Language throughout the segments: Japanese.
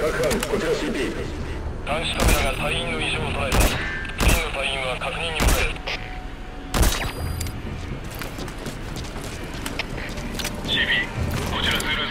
各班こちら CP。 監視カメラが隊員の異常を捉えた。次の隊員は確認に向かえ。 CP こちらツール7、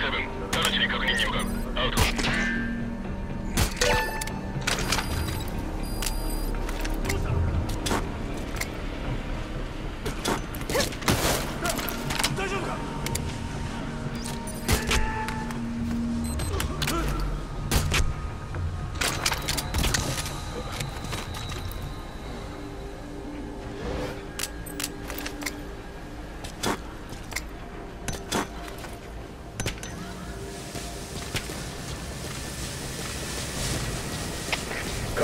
直ちに確認に向かう。アウト。 こちら CP。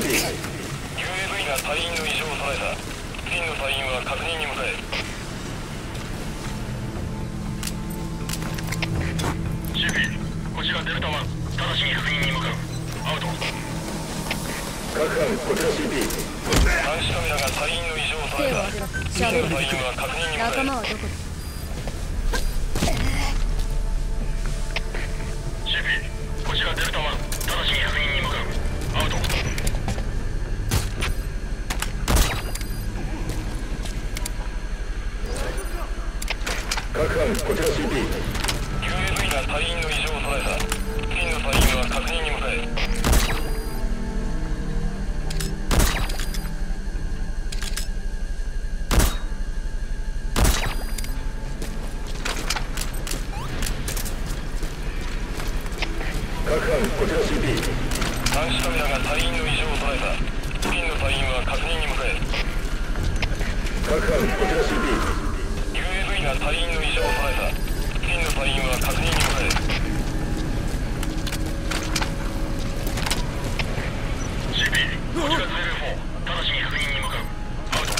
UAV が隊員の異常を捉えた。次の隊員は確認に向かえ。 CP こちらデルタ1、直ちに確認に向かう。アウト。各班こちら CP。 監視カメラが隊員の異常を捉えた。次の隊員は確認に向かえ。仲間はどこだ。 各班こちら CP。 UAV が隊員の異常を捉えた。次の隊員は確認に向かえ。 各班こちら CP。 監視カメラが隊員の異常を捉えた。次の隊員は確認に向かえ。各班こちら CP。 隊員の異常を捉えた。次の隊員は確認に向かえ。 CP こちら 04、 直ちに確認に向かう。アウト。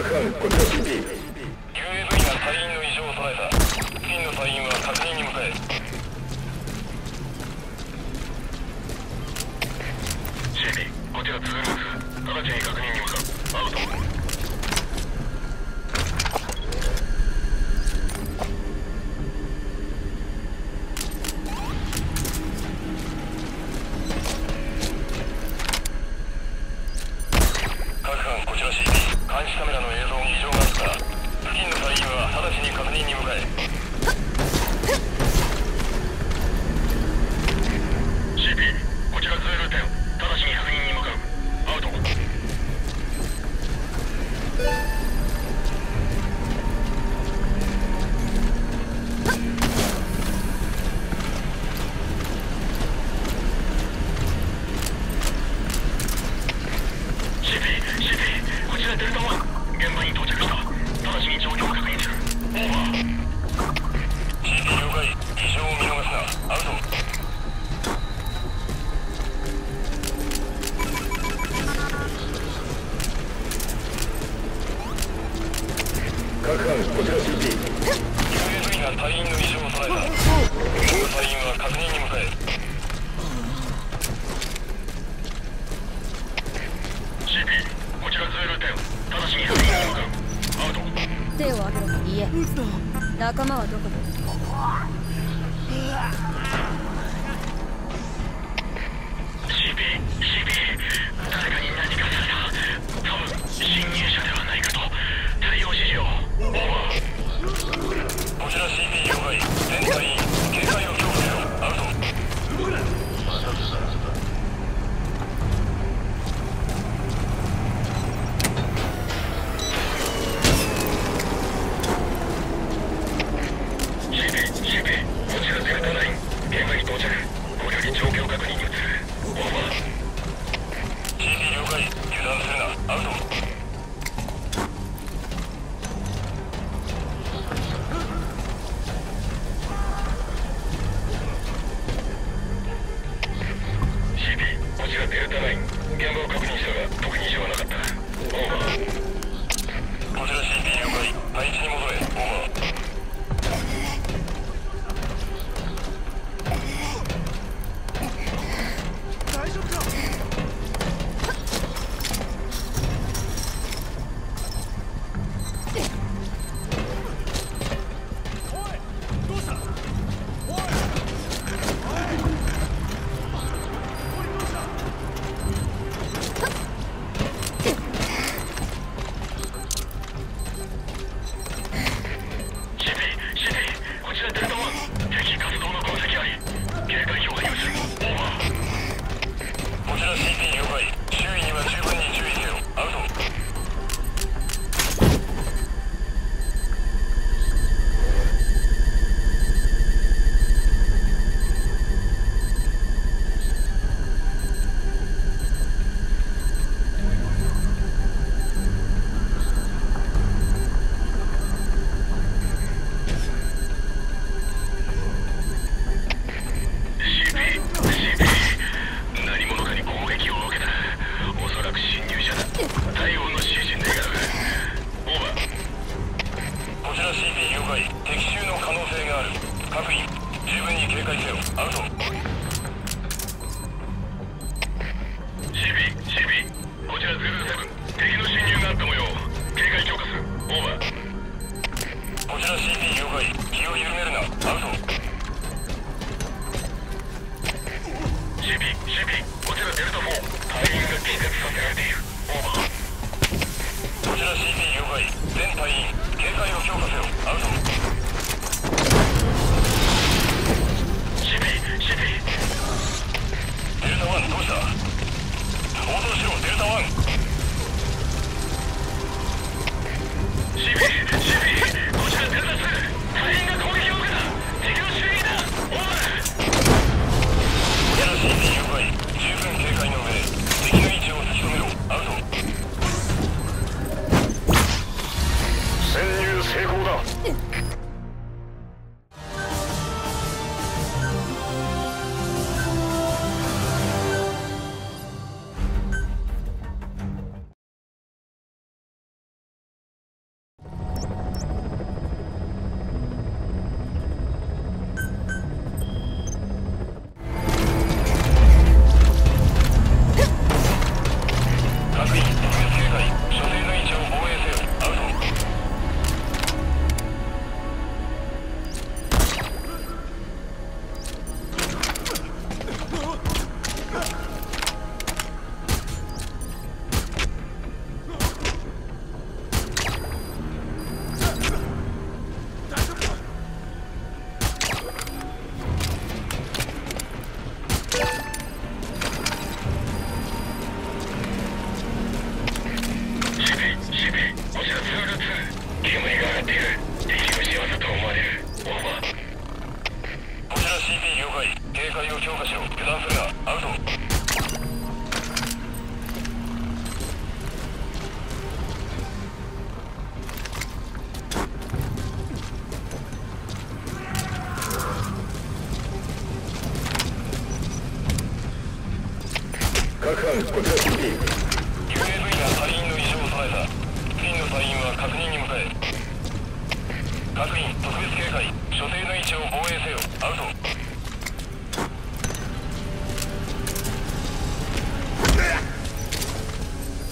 各班こちら CP。 UAV が隊員の異常を捉えた。次の隊員は確認に向かえ。 CP こちらツール2、直ちに確認に向かう。アウト。 監視カメラの映像に異常があった。付近の隊員は直ちに確認に向かえ。 CP こちらズール10、直ちに確認に向かう。アウト。が隊員の異常を捉えた。隊員は確認に向かえ。CP、こちらズール10、直ちに確認に向かう。アウト。手を上げろ。いえ、仲間はどこだ。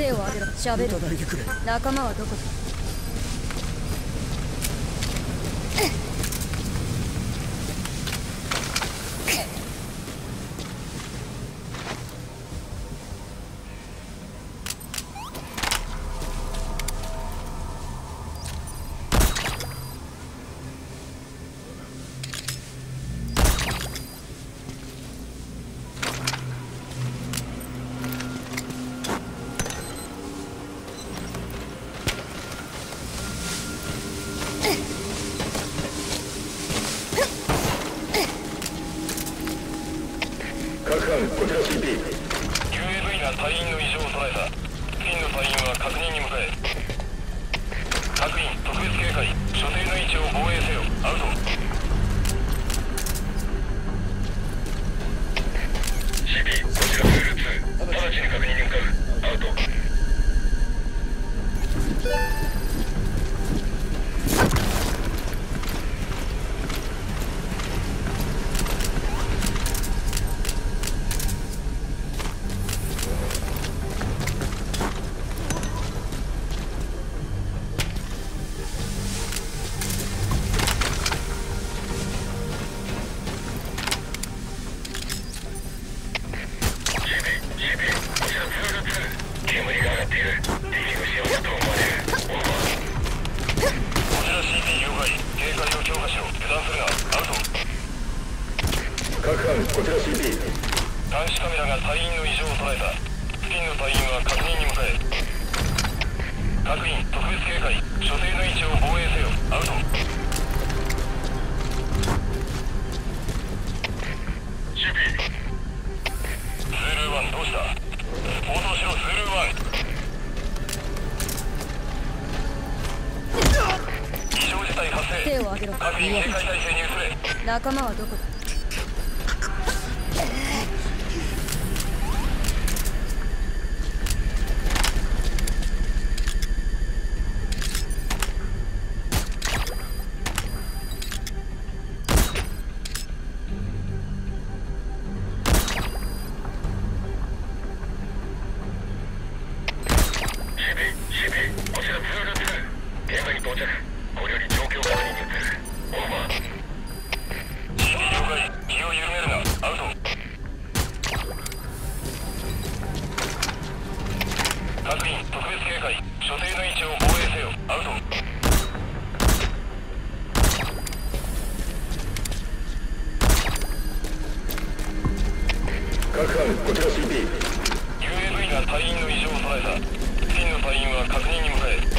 声を上げろ。喋る。仲間はどこだ？ 仲間はどこだ？ 手を上げろ。 監視カメラが隊員の異常を捉えた。付近の隊員は確認に向かえ。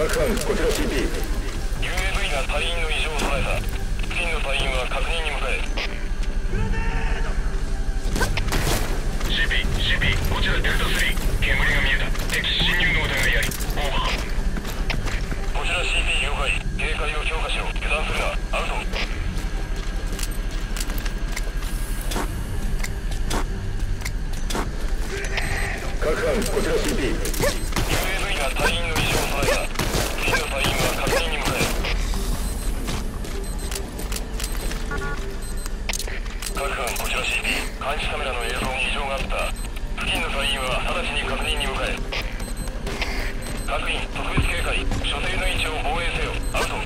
各班、こちら CP。UAV が隊員の異常を捉えた。付近の隊員は確認に向かえ。CP、こちらデルタ3。煙が見えた。敵侵入の疑いあり。オーバー。こちら CP 了解。警戒を強化しろ。油断するな。アウト。 各班、こちら CP。UAV が隊員の異常を捉えた。次の隊員は確認に向かえ。各班、こちら CP。監視カメラの映像に異常があった。付近の隊員は直ちに確認に向かえ。各員、特別警戒。所定の位置を防衛せよ。アウト。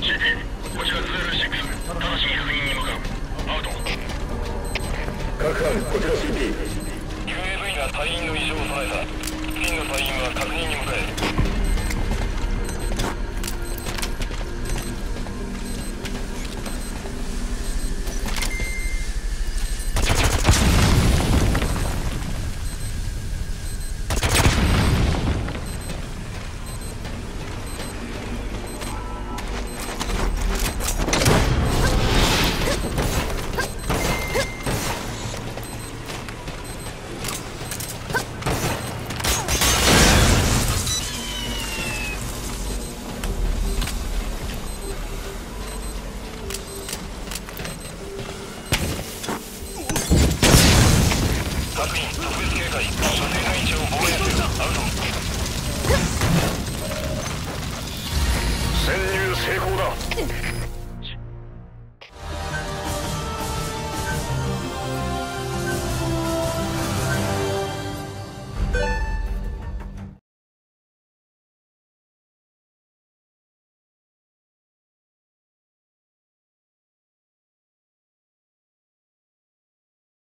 CP、こちら206。直ちに確認に向かう。アウト。各班、こちら CP。 隊員の異常を捉えた。付近の隊員は確認に向かえ。